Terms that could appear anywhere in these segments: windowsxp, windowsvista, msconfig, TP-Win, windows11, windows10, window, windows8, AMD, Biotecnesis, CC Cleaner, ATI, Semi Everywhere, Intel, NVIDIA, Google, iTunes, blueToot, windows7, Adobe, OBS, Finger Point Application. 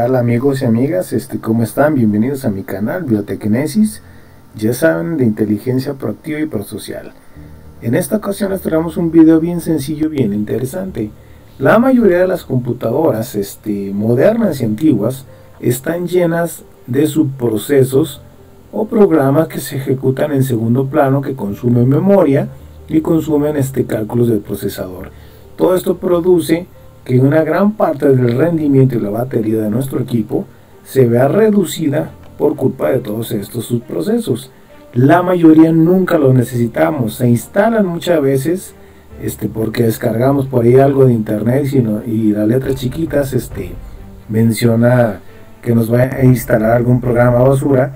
tal amigos y amigas? ¿Cómo están? Bienvenidos a mi canal Biotecnesis, ya saben, de inteligencia proactiva y prosocial. En esta ocasión les traemos un video bien sencillo, bien interesante. La mayoría de las computadoras modernas y antiguas están llenas de subprocesos o programas que se ejecutan en segundo plano, que consumen memoria y consumen cálculos del procesador. Todo esto produce que una gran parte del rendimiento y la batería de nuestro equipo se vea reducida por culpa de todos estos subprocesos. La mayoría nunca los necesitamos, se instalan muchas veces porque descargamos por ahí algo de internet y las letras chiquitas menciona que nos va a instalar algún programa basura,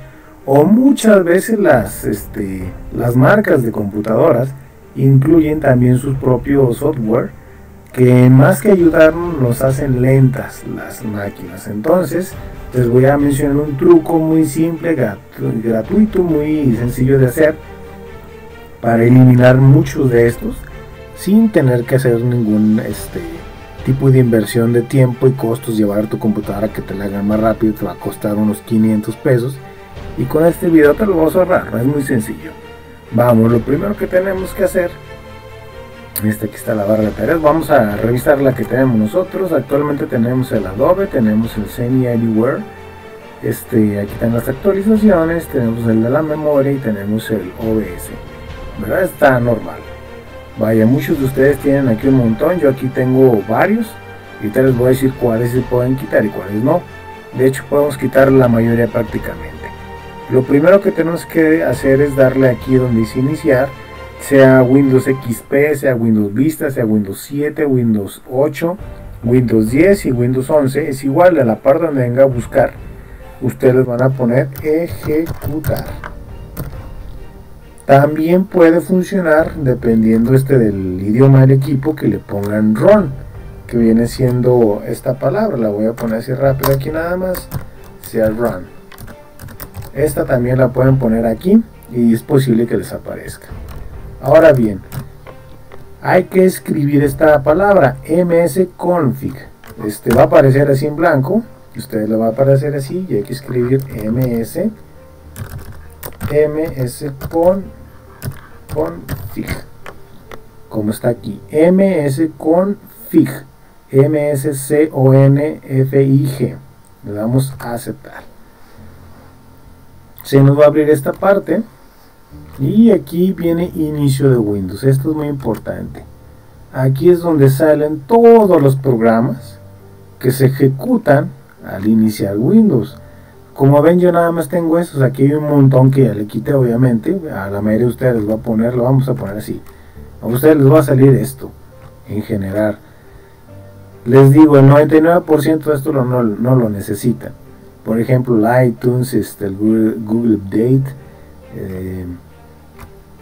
o muchas veces las marcas de computadoras incluyen también sus propios software que más que ayudarnos nos hacen lentas las máquinas. Entonces les voy a mencionar un truco muy simple, gratuito, muy sencillo de hacer para eliminar muchos de estos sin tener que hacer ningún tipo de inversión de tiempo y costos. Llevar tu computadora que te la hagan más rápido te va a costar unos 500 pesos y con este video te lo vamos a ahorrar, ¿no? Es muy sencillo. Vamos, lo primero que tenemos que hacer, aquí está la barra de tareas, vamos a revisar la que tenemos nosotros. Actualmente tenemos el Adobe, tenemos el Semi Everywhere, aquí están las actualizaciones, tenemos el de la memoria y tenemos el OBS, ¿verdad? Está normal. Vaya, muchos de ustedes tienen aquí un montón, yo aquí tengo varios y te les voy a decir cuáles se pueden quitar y cuáles no. De hecho podemos quitar la mayoría prácticamente. Lo primero que tenemos que hacer es darle aquí donde dice iniciar, sea Windows XP, sea Windows Vista, sea Windows 7, Windows 8, Windows 10 y Windows 11, es igual. A la par donde venga a buscar, ustedes van a poner ejecutar. También puede funcionar, dependiendo del idioma del equipo, que le pongan run, que viene siendo esta palabra, la voy a poner así rápido aquí nada más, sea run. Esta también la pueden poner aquí y es posible que les aparezca. Ahora bien, hay que escribir esta palabra msconfig. Va a aparecer así en blanco, ustedes lo va a aparecer así y hay que escribir msconfig, como está aquí, msconfig, msconfig. Le damos a aceptar. Se nos va a abrir esta parte. Y aquí viene inicio de Windows, esto es muy importante. Aquí es donde salen todos los programas que se ejecutan al iniciar Windows. Como ven, yo nada más tengo estos, aquí hay un montón que ya le quité obviamente. A la mayoría de ustedes les va a poner, lo vamos a poner así. A ustedes les va a salir esto, en general. Les digo, el 99% de esto no lo necesitan. Por ejemplo, el iTunes, el Google Update,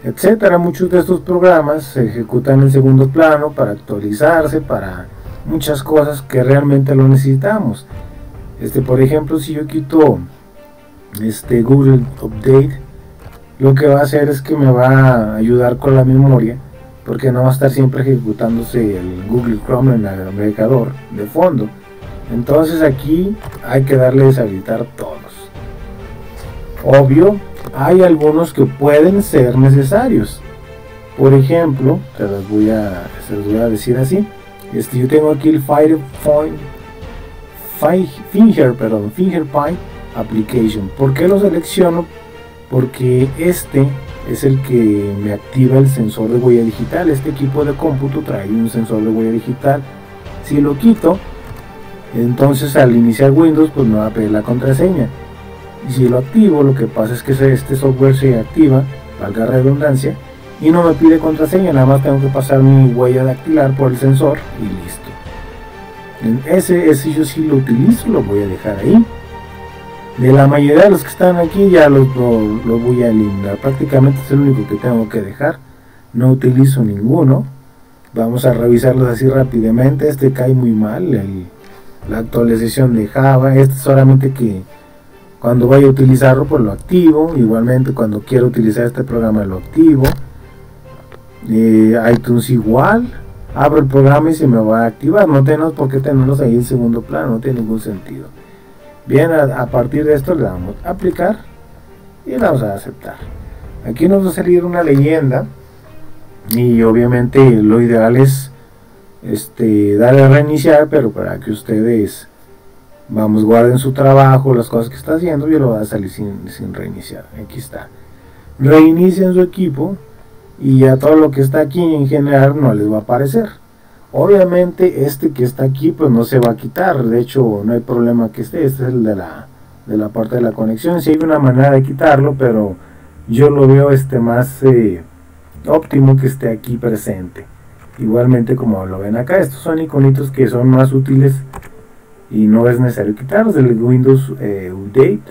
etcétera. Muchos de estos programas se ejecutan en segundo plano para actualizarse, para muchas cosas que realmente lo necesitamos. Por ejemplo, si yo quito Google Update, lo que va a hacer es que me va a ayudar con la memoria, porque no va a estar siempre ejecutándose el Google Chrome en el navegador de fondo. Entonces aquí hay que darle a deshabilitar todos. Obvio, hay algunos que pueden ser necesarios. Por ejemplo, se los voy a decir así. Yo tengo aquí el Finger Point Application. ¿Por qué lo selecciono? Porque este es el que me activa el sensor de huella digital. Este equipo de cómputo trae un sensor de huella digital. Si lo quito, entonces al iniciar Windows pues me va a pedir la contraseña. Y si lo activo, lo que pasa es que este software se activa, valga redundancia, y no me pide contraseña, nada más tengo que pasar mi huella dactilar por el sensor y listo. Ese yo sí lo utilizo, lo voy a dejar ahí. De la mayoría de los que están aquí ya los voy a eliminar, prácticamente es el único que tengo que dejar, no utilizo ninguno. Vamos a revisarlos así rápidamente. Cae muy mal, la actualización de Java, solamente que cuando vaya a utilizarlo pues lo activo, igualmente cuando quiero utilizar este programa lo activo. iTunes igual, abro el programa y se me va a activar, no tenemos por qué tenerlos ahí en segundo plano, no tiene ningún sentido. Bien, a partir de esto le damos a aplicar y le damos a aceptar. Aquí nos va a salir una leyenda y obviamente lo ideal es darle a reiniciar, pero para que ustedes guarden su trabajo, las cosas que está haciendo, y lo va a salir sin reiniciar. Aquí está, reinicien su equipo y ya todo lo que está aquí en general no les va a aparecer. Obviamente este que está aquí pues no se va a quitar, de hecho no hay problema que esté, este es el de la parte de la conexión. Si hay una manera de quitarlo, pero yo lo veo más óptimo que esté aquí presente. Igualmente, como lo ven acá, estos son iconitos que son más útiles y no es necesario quitarlos. El Windows Update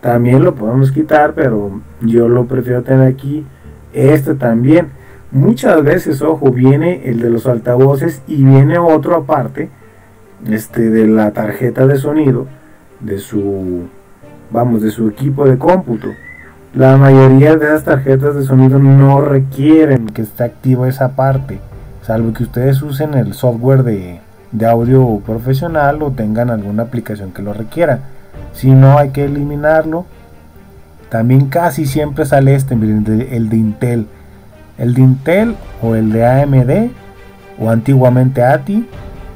también lo podemos quitar, pero yo lo prefiero tener aquí. Este también, muchas veces, ojo, viene el de los altavoces y viene otro aparte, de la tarjeta de sonido de su de su equipo de cómputo. La mayoría de esas tarjetas de sonido no requieren que esté activa esa parte, salvo que ustedes usen el software de audio profesional o tengan alguna aplicación que lo requiera. Si no, hay que eliminarlo. También casi siempre sale miren, el de Intel o el de AMD o antiguamente ATI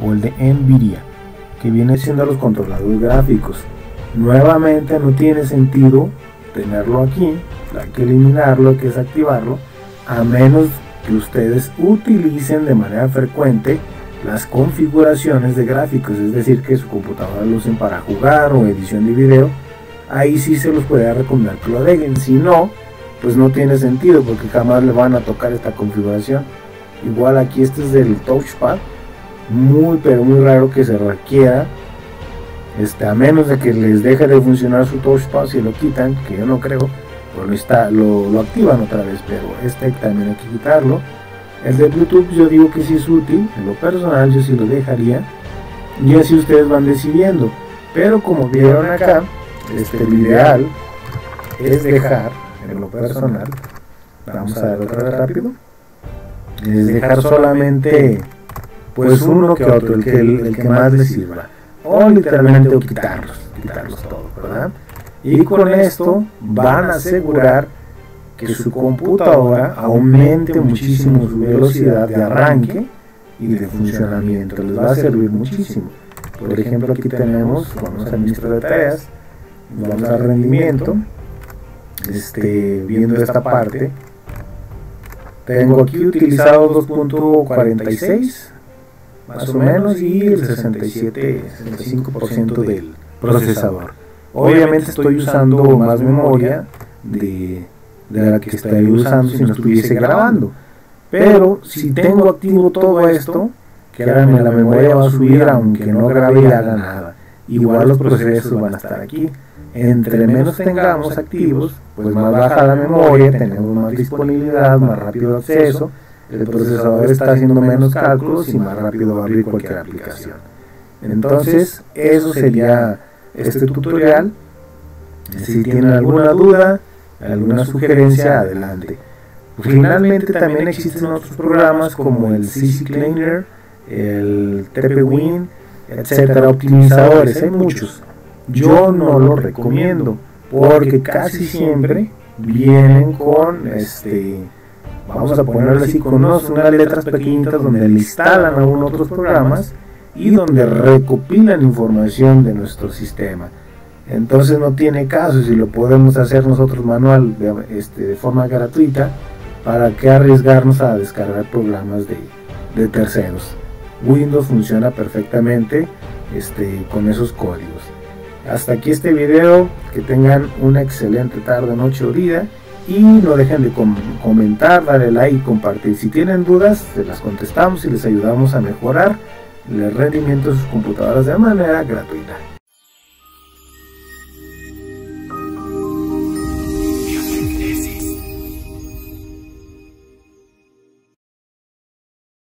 o el de NVIDIA, que viene siendo los controladores gráficos. Nuevamente no tiene sentido tenerlo aquí, hay que eliminarlo, hay que desactivarlo, a menos que ustedes utilicen de manera frecuente las configuraciones de gráficos, es decir, que su computadora lo usen para jugar o edición de video. Ahí sí se los puede recomendar que lo dejen, si no, pues no tiene sentido porque jamás le van a tocar esta configuración. Igual aquí este es del touchpad, muy pero muy raro que se requiera, a menos de que les deje de funcionar su touchpad, si lo quitan, que yo no creo, pues lo activan otra vez, pero también hay que quitarlo. El de Bluetooth yo digo que sí es útil, en lo personal yo sí lo dejaría, y así ustedes van decidiendo, pero como vieron acá, lo ideal es dejar, en lo personal, vamos a ver otra vez rápido, es dejar solamente pues uno que otro, el que más les sirva, o literalmente quitarlos todos, ¿verdad? Y con esto van a asegurar que su computadora aumente muchísimo su velocidad de arranque y de funcionamiento, les va a servir muchísimo. Por ejemplo, aquí tenemos, vamos a administrar de tareas, vamos a rendimiento, viendo esta parte, tengo aquí utilizado 2.46 más o menos y el 65% del procesador. Obviamente estoy usando más memoria de la que estaría usando si no estuviese grabando, pero si tengo activo todo esto, créanme, la memoria va a subir aunque no grabe y haga nada. Igual los procesos van a estar aquí. Entre menos tengamos activos, pues más baja la memoria, tenemos más disponibilidad, más rápido el acceso, el procesador está haciendo menos cálculos y más rápido va a abrir cualquier aplicación. Entonces eso sería este tutorial. Si tienen alguna duda, alguna sugerencia, adelante. Finalmente también existen otros programas como el CC Cleaner, el TP-Win, etcétera, optimizadores, hay muchos. Yo no los recomiendo porque casi siempre vienen con vamos a ponerle así con unas letras pequeñitas donde le instalan algunos otros programas y donde recopilan información de nuestro sistema. Entonces no tiene caso, si lo podemos hacer nosotros manual de forma gratuita, ¿para qué arriesgarnos a descargar programas de terceros? Windows funciona perfectamente con esos códigos. Hasta aquí este video, que tengan una excelente tarde, noche o día, y no dejen de comentar, darle like y compartir. Si tienen dudas, se las contestamos y les ayudamos a mejorar el rendimiento de sus computadoras de manera gratuita.